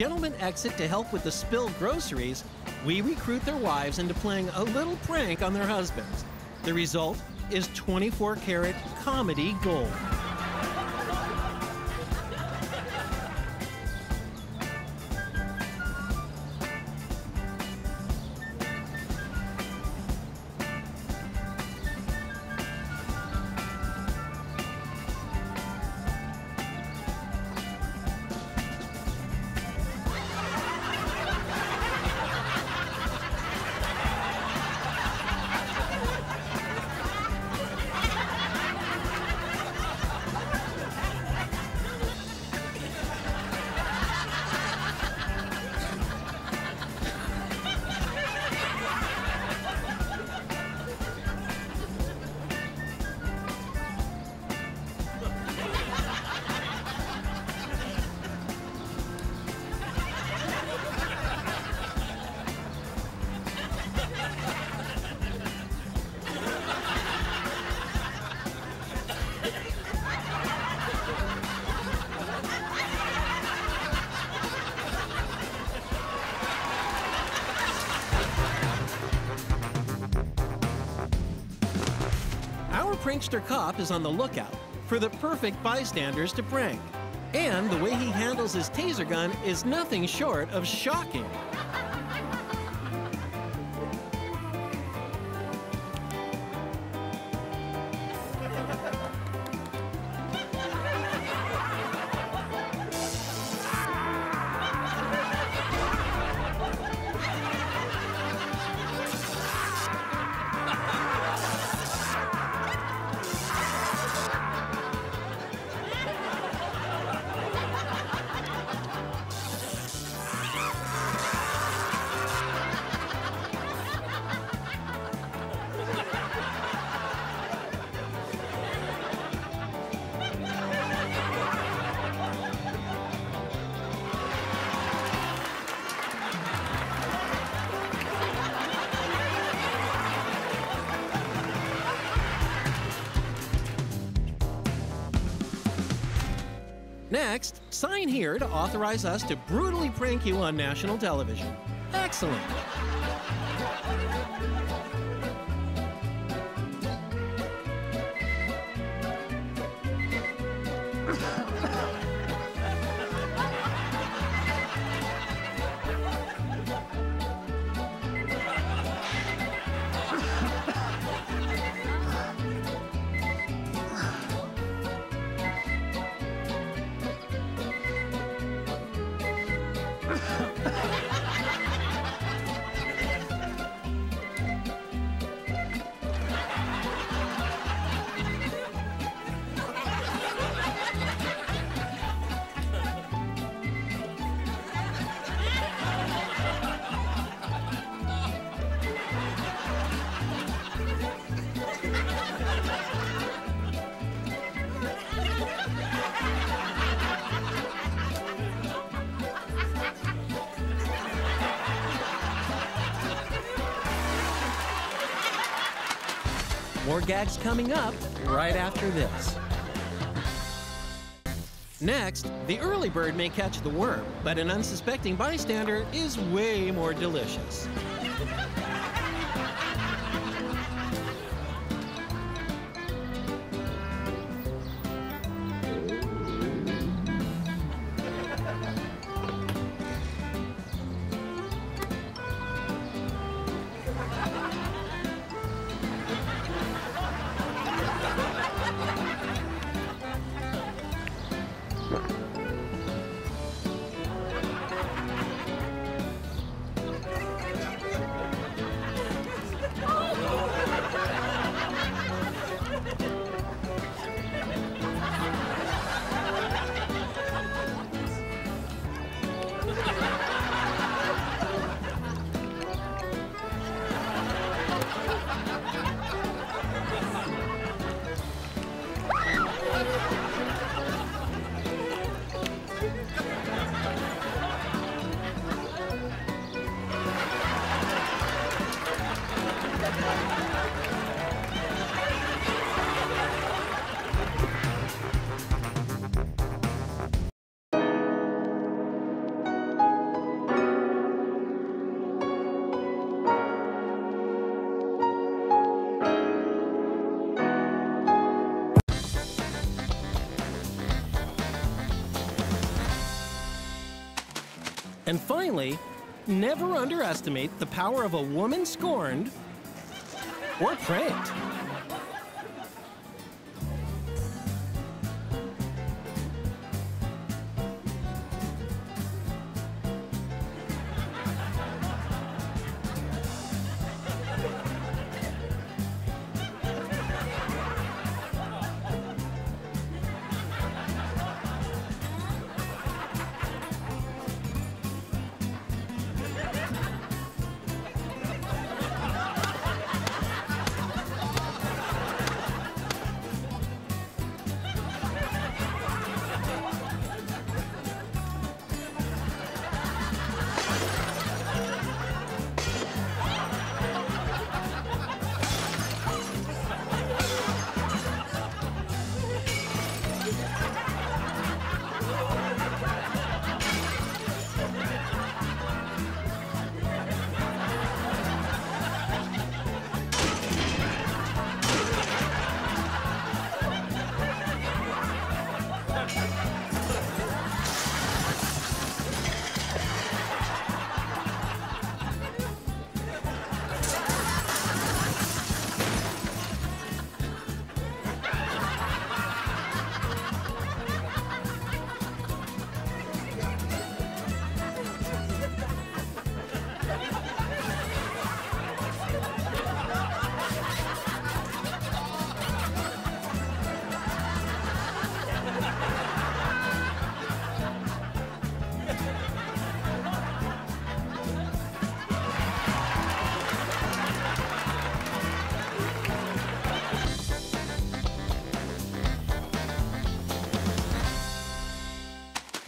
Gentlemen exit to help with the spilled groceries, we recruit their wives into playing a little prank on their husbands. The result is 24-karat comedy gold. Our prankster cop is on the lookout for the perfect bystanders to prank. And the way he handles his taser gun is nothing short of shocking. Next, sign here to authorize us to brutally prank you on national television. Excellent. More gags coming up right after this. Next, the early bird may catch the worm, but an unsuspecting bystander is way more delicious. And finally, never underestimate the power of a woman scorned or pranked.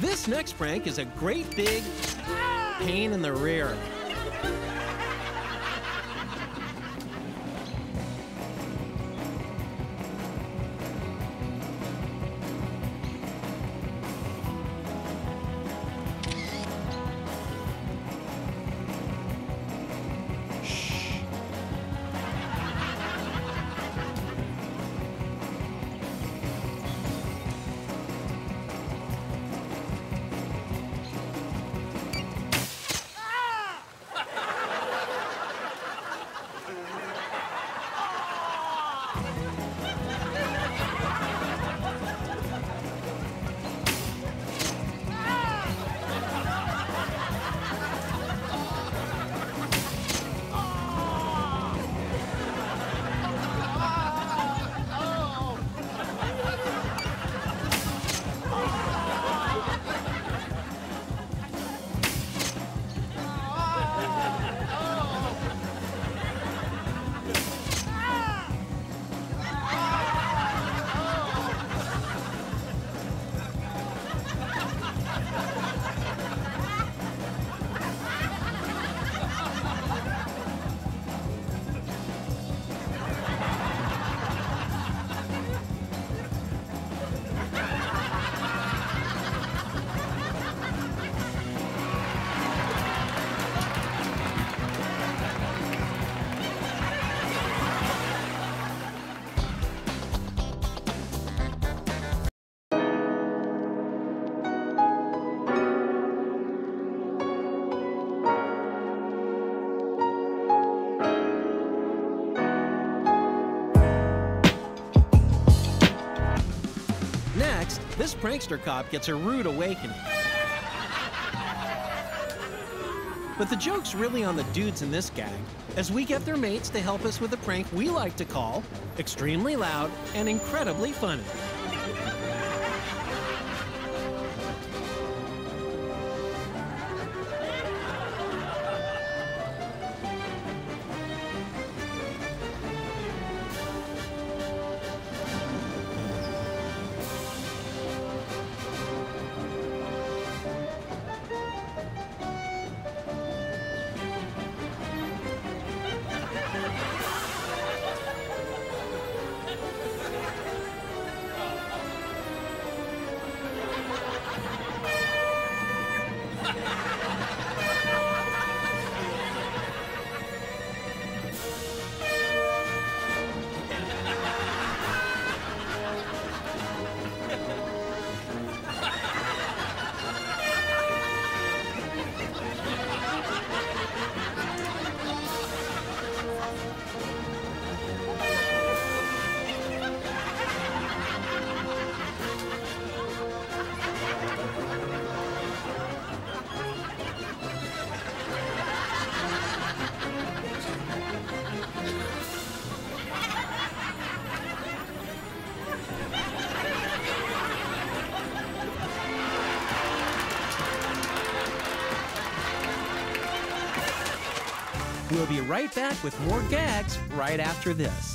This next prank is a great big pain in the rear. This prankster cop gets a rude awakening. But the joke's really on the dudes in this gang, as we get their mates to help us with a prank we like to call Extremely Loud and Incredibly Funny. We'll be right back with more gags right after this.